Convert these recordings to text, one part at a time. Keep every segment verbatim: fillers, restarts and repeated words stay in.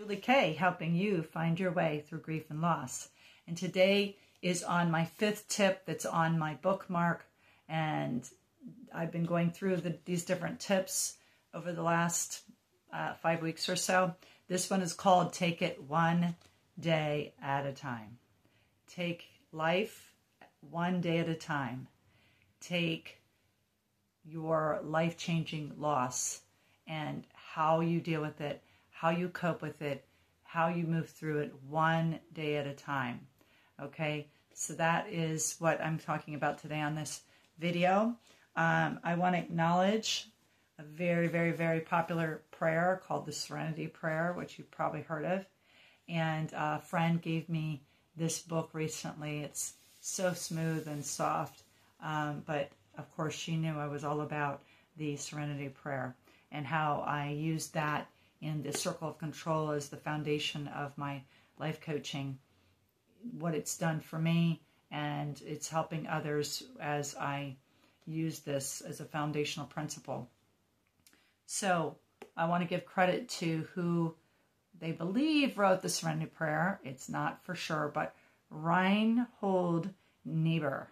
Julie Kay, helping you find your way through grief and loss. And today is on my fifth tip that's on my bookmark. And I've been going through the, these different tips over the last uh, five weeks or so. This one is called Take It One Day at a Time. Take life one day at a time. Take your life-changing loss and how you deal with it, how you cope with it, how you move through it one day at a time. Okay, so that is what I'm talking about today on this video. Um, I want to acknowledge a very, very, very popular prayer called the Serenity Prayer, which you've probably heard of. And a friend gave me this book recently. It's so smooth and soft, um, but of course she knew I was all about the Serenity Prayer and how I used that in the circle of control is the foundation of my life coaching, what it's done for me, and it's helping others as I use this as a foundational principle. So I want to give credit to who they believe wrote the Serenity Prayer. It's not for sure, but Reinhold Niebuhr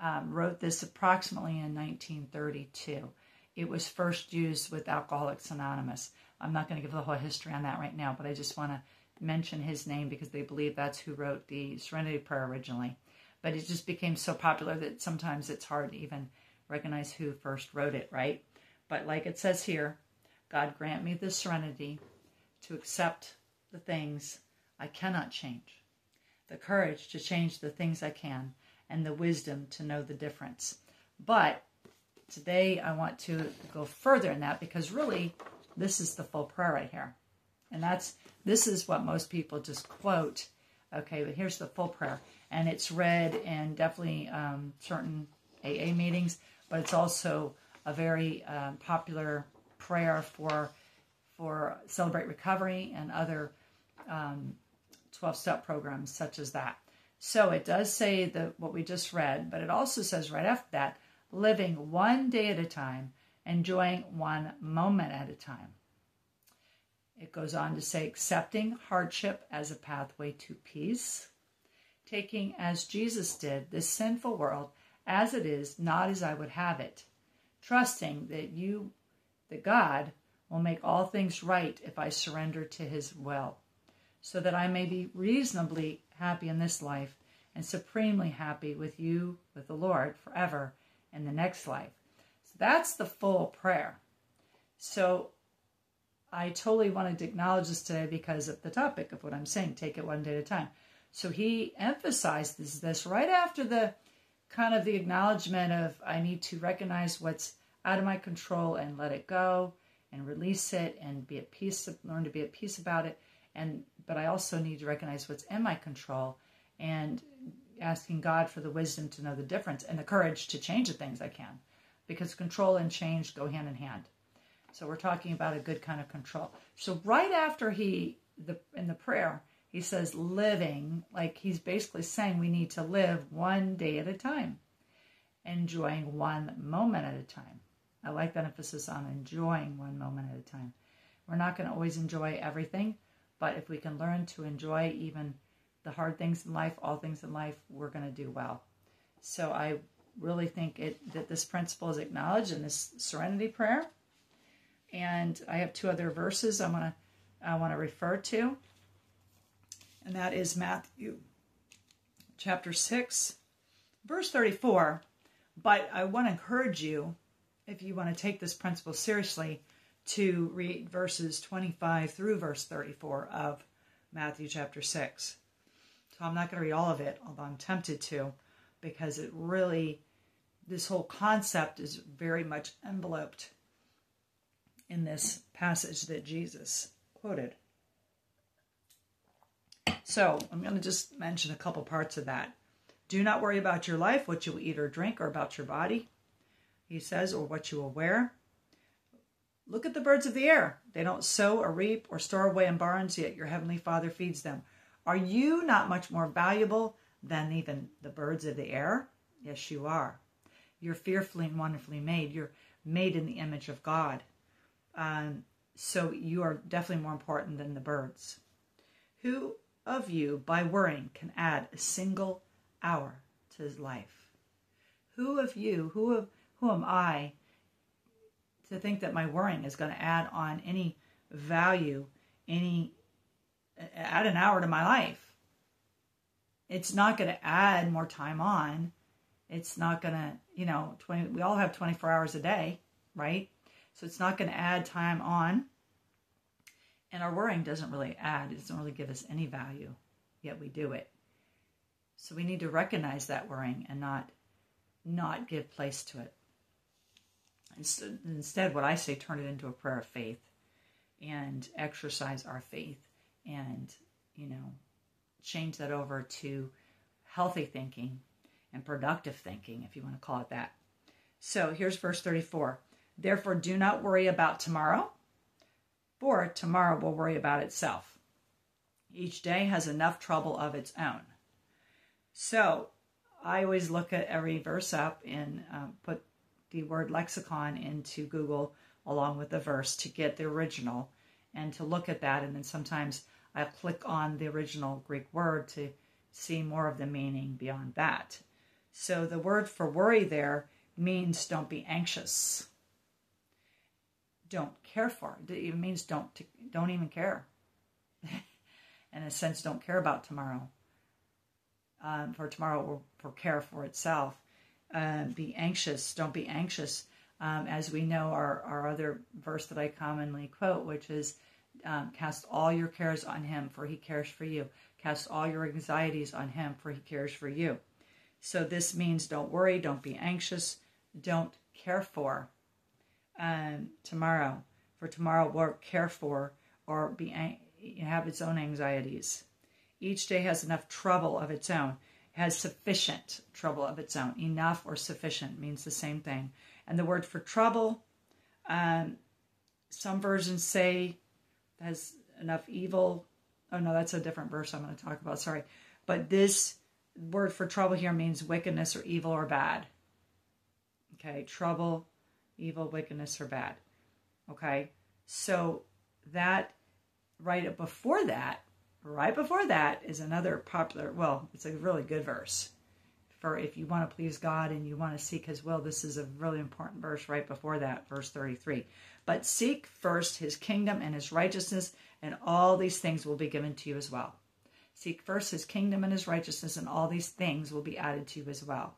um, wrote this approximately in nineteen thirty-two. It was first used with Alcoholics Anonymous. I'm not going to give the whole history on that right now, but I just want to mention his name because they believe that's who wrote the Serenity Prayer originally. But it just became so popular that sometimes it's hard to even recognize who first wrote it, right? But like it says here, God grant me the serenity to accept the things I cannot change, the courage to change the things I can, and the wisdom to know the difference. But today I want to go further in that because really, this is the full prayer right here. And that's, this is what most people just quote. Okay, but here's the full prayer. And it's read in definitely um, certain A A meetings, but it's also a very uh, popular prayer for, for Celebrate Recovery and other twelve-step um, programs such as that. So it does say the, what we just read, but it also says right after that, living one day at a time, enjoying one moment at a time. It goes on to say, accepting hardship as a pathway to peace, taking as Jesus did this sinful world as it is, not as I would have it, trusting that you, the God, will make all things right if I surrender to his will, so that I may be reasonably happy in this life and supremely happy with you, with the Lord, forever in the next life. That's the full prayer. So I totally wanted to acknowledge this today because of the topic of what I'm saying, take it one day at a time. So he emphasizes this right after the kind of the acknowledgement of I need to recognize what's out of my control and let it go and release it and be at peace, learn to be at peace about it. And but I also need to recognize what's in my control and asking God for the wisdom to know the difference and the courage to change the things I can. Because control and change go hand in hand. So we're talking about a good kind of control. So right after he, the, in the prayer, he says living, like he's basically saying we need to live one day at a time, enjoying one moment at a time. I like that emphasis on enjoying one moment at a time. We're not going to always enjoy everything, but if we can learn to enjoy even the hard things in life, all things in life, we're going to do well. So I really think it that this principle is acknowledged in this Serenity Prayer. And I have two other verses I want to I want to refer to. And that is Matthew chapter six, verse thirty-four. But I want to encourage you, if you want to take this principle seriously, to read verses twenty-five through verse thirty-four of Matthew chapter six. So I'm not going to read all of it, although I'm tempted to, because it really, this whole concept is very much enveloped in this passage that Jesus quoted. So I'm going to just mention a couple parts of that. Do not worry about your life, what you will eat or drink, or about your body, he says, or what you will wear. Look at the birds of the air. They don't sow or reap or store away in barns, yet your heavenly Father feeds them. Are you not much more valuable than even the birds of the air? Yes, you are. You're fearfully and wonderfully made. You're made in the image of God. Um, So you are definitely more important than the birds. Who of you, by worrying, can add a single hour to his life? Who of you, who of, who am I to think that my worrying is going to add on any value, any, add an hour to my life? It's not going to add more time on. It's not going to, you know, twenty. We all have twenty-four hours a day, right? So it's not going to add time on. And our worrying doesn't really add. It doesn't really give us any value, yet we do it. So we need to recognize that worrying and not, not give place to it. Instead, what I say, turn it into a prayer of faith and exercise our faith and, you know, change that over to healthy thinking and productive thinking, if you want to call it that. So here's verse thirty-four. Therefore, do not worry about tomorrow, for tomorrow will worry about itself. Each day has enough trouble of its own. So I always look at every verse up and um, put the word lexicon into Google along with the verse to get the original and to look at that. And then sometimes I'll click on the original Greek word to see more of the meaning beyond that. So the word for worry there means don't be anxious. Don't care for. It means don't don't even care. In a sense, don't care about tomorrow. Um, for tomorrow will for care for itself. Uh, be anxious. Don't be anxious. Um, as we know, our, our other verse that I commonly quote, which is, um, cast all your cares on him, for he cares for you. Cast all your anxieties on him, for he cares for you. So this means don't worry. Don't be anxious. Don't care for. Um, tomorrow, for tomorrow will care for or be ang- have its own anxieties. Each day has enough trouble of its own, has sufficient trouble of its own. Enough or sufficient means the same thing. And the word for trouble, um, some versions say has enough evil. Oh no, that's a different verse I'm going to talk about, sorry. But this word for trouble here means wickedness or evil or bad. Okay, trouble, evil, wickedness, or bad. Okay? So that, right before that, right before that is another popular, well, it's a really good verse. For if you want to please God and you want to seek his will, this is a really important verse right before that, verse thirty-three. But seek first his kingdom and his righteousness, and all these things will be given to you as well. Seek first his kingdom and his righteousness, and all these things will be added to you as well.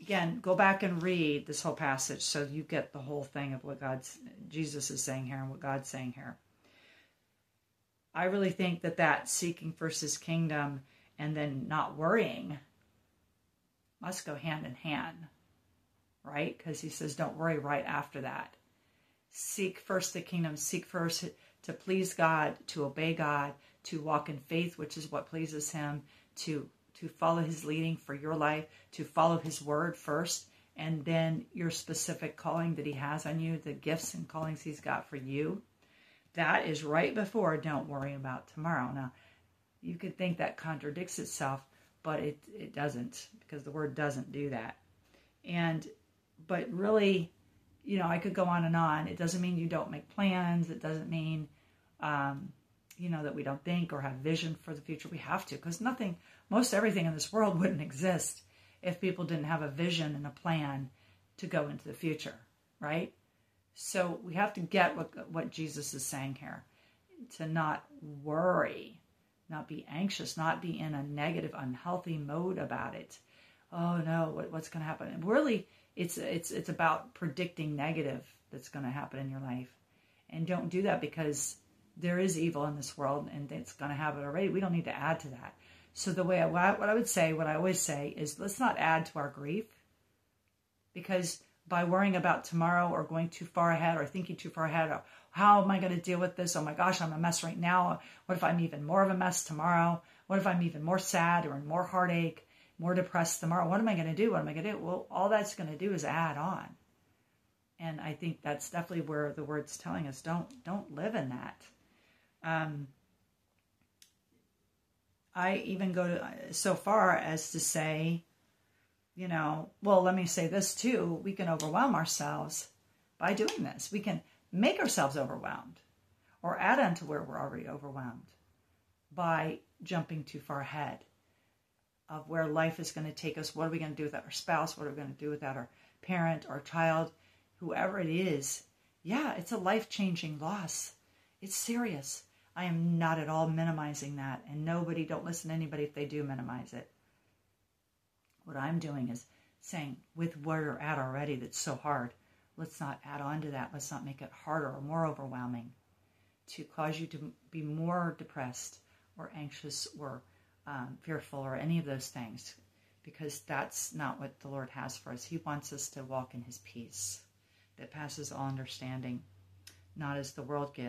Again, go back and read this whole passage so you get the whole thing of what God's, Jesus is saying here and what God's saying here. I really think that that seeking first his kingdom and then not worrying must go hand in hand, right? Because he says don't worry right after that. Seek first the kingdom, seek first to please God, to obey God, to walk in faith, which is what pleases him, to to follow his leading for your life, to follow his word first, and then your specific calling that he has on you, the gifts and callings he's got for you. That is right before don't worry about tomorrow. Now, you could think that contradicts itself, but it, it doesn't, because the word doesn't do that. And, but really, you know, I could go on and on. It doesn't mean you don't make plans. It doesn't mean, um, you know, that we don't think or have vision for the future. We have to, because nothing, most everything in this world wouldn't exist if people didn't have a vision and a plan to go into the future, right? So we have to get what, what Jesus is saying here, to not worry, not be anxious, not be in a negative, unhealthy mode about it. Oh no, what, what's going to happen? And really, it's, it's, it's about predicting negative that's going to happen in your life. And don't do that, because there is evil in this world and it's going to happen already. We don't need to add to that. So the way I, what I would say, what I always say is, let's not add to our grief, because by worrying about tomorrow or going too far ahead or thinking too far ahead, or how am I going to deal with this? Oh my gosh, I'm a mess right now. What if I'm even more of a mess tomorrow? What if I'm even more sad or more heartache, more depressed tomorrow? What am I going to do? What am I going to do? Well, all that's going to do is add on. And I think that's definitely where the word's telling us, don't, don't live in that. Um, I even go to, so far as to say, you know, well, let me say this too. We can overwhelm ourselves by doing this. We can make ourselves overwhelmed or add on to where we're already overwhelmed by jumping too far ahead of where life is going to take us. What are we going to do without our spouse? What are we going to do without our parent, our child, whoever it is? Yeah, it's a life-changing loss. It's serious. I am not at all minimizing that. And nobody, don't listen to anybody if they do minimize it. What I'm doing is saying, with where you're at already that's so hard, let's not add on to that. Let's not make it harder or more overwhelming to cause you to be more depressed or anxious or um, fearful or any of those things, because that's not what the Lord has for us. He wants us to walk in his peace that passes all understanding, not as the world gives.